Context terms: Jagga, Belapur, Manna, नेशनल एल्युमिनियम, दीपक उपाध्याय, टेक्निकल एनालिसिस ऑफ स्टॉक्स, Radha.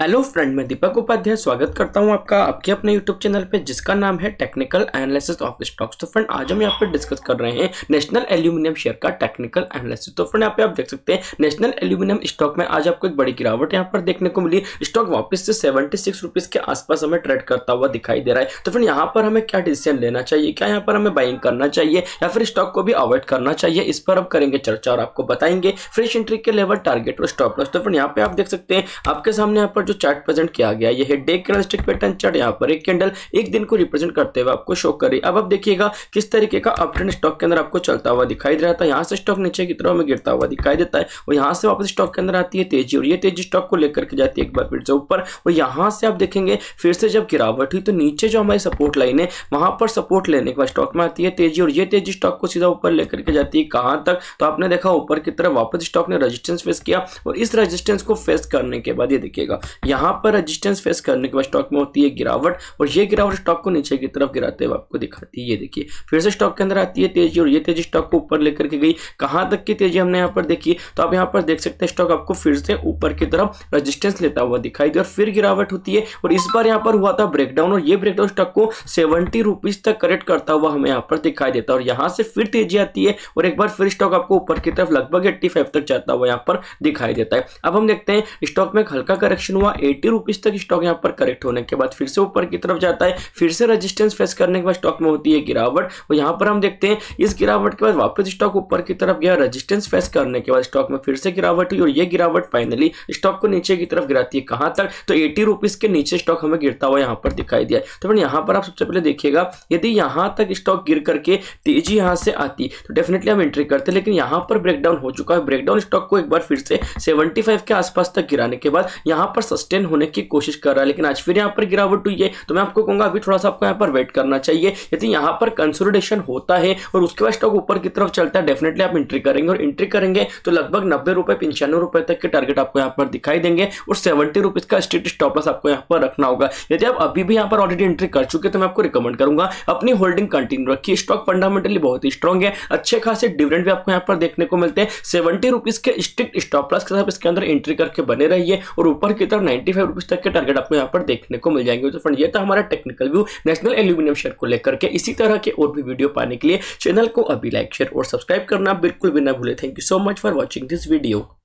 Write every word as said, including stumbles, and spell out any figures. Hello friend, मैं दीपक उपाध्याय स्वागत करता हूं आपका आपके अपने यूट्यूब चैनल पे जिसका नाम है टेक्निकल एनालिसिस ऑफ स्टॉक्स। तो फ्रेंड आज हम यहाँ पे डिस्कस कर रहे हैं नेशनल एल्युमिनियम शेयर का टेक्निकल एनालिसिस। तो फ्रेंड यहाँ पे आप देख सकते हैं नेशनल एल्युमिनियम स्टॉक में आज आपको एक बड़ी गिरावट यहाँ पर देखने को मिली। स्टॉक वापस से सेवेंटी सिक्स रुपीज के आसपास हमें ट्रेड करता हुआ दिखाई दे रहा है। तो फ्रेंड यहाँ पर हमें क्या डिसीजन लेना चाहिए, क्या यहाँ पर हमें बाइंग करना चाहिए या फिर स्टॉक को भी अवॉइड करना चाहिए, इस पर हम करेंगे चर्चा और आपको बताएंगे फ्रेश एंट्री के लेवल, टारगेट और स्टॉप लॉस। तो फ्रेंड यहाँ पे आप देख सकते हैं आपके सामने यहाँ पर जो चार्ट प्रेजेंट किया गया यह है डे कैंडलस्टिक पैटर्न चार्ट। यहाँ पर एक कैंडल एक दिन को रिप्रेजेंट करते हुए आपको शो कर रही है। अब आप देखिएगा किस तरीके का अपट्रेंड स्टॉक के अंदर आपको चलता हुआ दिखाई दे रहा था। यहाँ से स्टॉक नीचे की तरफ में गिरता हुआ दिखाई देता है और यहाँ से वापस स्टॉक के अंदर आती है तेजी, और ये तेजी स्टॉक को लेकर के जाती है एक बार फिर से ऊपर। और यहाँ से आप देखेंगे फिर से जब गिरावट हुई तो नीचे जो हमारी सपोर्ट लाइन है वहां पर सपोर्ट लेने के बाद स्टॉक में आती है तेजी, और ये तेजी स्टॉक को सीधा ऊपर लेकर के जाती है। कहाँ तक तो आपने देखा ऊपर की तरफ वापस स्टॉक ने रेजिस्टेंस फेस किया, और इस रेजिस्टेंस को फेस करने के बाद ये देखिएगा यहाँ पर रेजिस्टेंस फेस करने के बाद स्टॉक में होती है गिरावट, और ये गिरावट स्टॉक को नीचे की तरफ गिराते हुए आपको दिखाती है। ये देखिए फिर से स्टॉक के अंदर आती है तेजी, और ये तेजी स्टॉक को ऊपर लेकर के गई। कहाँ तक की तेजी हमने यहाँ पर देखी तो आप यहाँ पर देख सकते हैं स्टॉक आपको फिर से ऊपर की तरफ रेजिस्टेंस लेता हुआ दिखाई दिया और फिर गिरावट होती है। और इस बार यहाँ पर हुआ था ब्रेकडाउन, और ये ब्रेकडाउन स्टॉक को सेवेंटी रुपीज तक करेक्ट करता हुआ हमें यहाँ पर दिखाई देता है। और यहाँ से फिर तेजी आती है और एक बार फिर स्टॉक आपको ऊपर की तरफ लगभग एट्टी फाइव तक जाता हुआ यहाँ पर दिखाई देता है। अब हम देखते हैं स्टॉक में हल्का करेक्शन हुआ, एटी रुपीज तक स्टॉक यहाँ पर करेक्ट होने के बाद फिर से ऊपर की तरफ जाता है। फिर से रेजिस्टेंस फेस करने के बाद स्टॉक में होती है गिरावट, और यहाँ पर हम देखते हैं इस गिरावट के बाद वापस स्टॉक ऊपर की तरफ गया। रेजिस्टेंस फेस करने के बाद स्टॉक में फिर से गिरावट हुई, और ये गिरावट फाइनली स्टॉक को नीचे की तरफ गिराती है। कहाँ तक तो एटी रुपीज के नीचे स्टॉक हमें गिरता हुआ यहाँ पर दिखाई दिया। तो फ्रेंड यहाँ पर आप सबसे पहले देखिएगा यदि यहाँ तक स्टॉक गिर करके तेजी यहाँ से आती तो डेफिनेटली हम एंट्री करते, लेकिन यहाँ पर ब्रेकडाउन हो चुका है। ब्रेकडाउन स्टॉक को एक बार फिर से सेवेंटी फाइव के आसपास तक गिराने के बाद यहाँ पर सस्टेन होने की कोशिश कर रहा है, लेकिन आज फिर यहाँ पर गिरावट हुई है। तो मैं आपको कहूंगा अभी थोड़ा सा आपको यहाँ पर वेट करना चाहिए। यदि यहाँ पर कंसोलिडेशन होता है और उसके बाद स्टॉक ऊपर की तरफ चलता है डेफिनेटली आप एंट्री करेंगे, और एंट्री करेंगे तो लगभग नब्बे रुपए पंचानवे रुपए तक के टारगेट आपको यहाँ पर दिखाई देंगे, और सेवेंटी रुपीज का स्ट्रेट स्टॉप लॉस आपको यहाँ पर रखना होगा। यदि आप अभी भी यहाँ पर ऑलरेडी एंट्री कर चुके तो मैं आपको रिकमेंड करूंगा अपनी होल्डिंग कंटिन्यू रखिए। स्टॉक फंडामेंटली बहुत ही स्ट्रॉन्ग है, अच्छे खासे डिविडेंड भी आपको यहाँ पर देखने को मिलते हैं। सेवेंटी रुपीज के स्ट्रिक्ट स्टॉप लॉस के साथ इसके अंदर एंट्री करके बने रहिए, और ऊपर की तरफ नाइंटी फाइव रुपीस तक के टारगेट आपको यहाँ पर देखने को मिल जाएंगे। तो फ्रेंड ये था हमारा technical view नेशनल एल्युमिनियम share को लेकर के। इसी तरह के और भी वीडियो पाने के लिए चैनल को अभी लाइक शेयर और सब्सक्राइब करना बिल्कुल भी ना भूले। Thank you so much for watching this video.